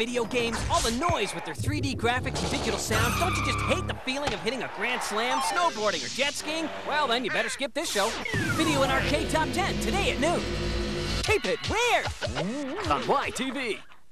video games, all the noise with their 3D graphics and digital sound. Don't you just hate the feeling of hitting a grand slam, snowboarding, or jet skiing? Well, then you better skip this show. Video and Arcade Top 10, today at noon. Keep it weird! On YTV.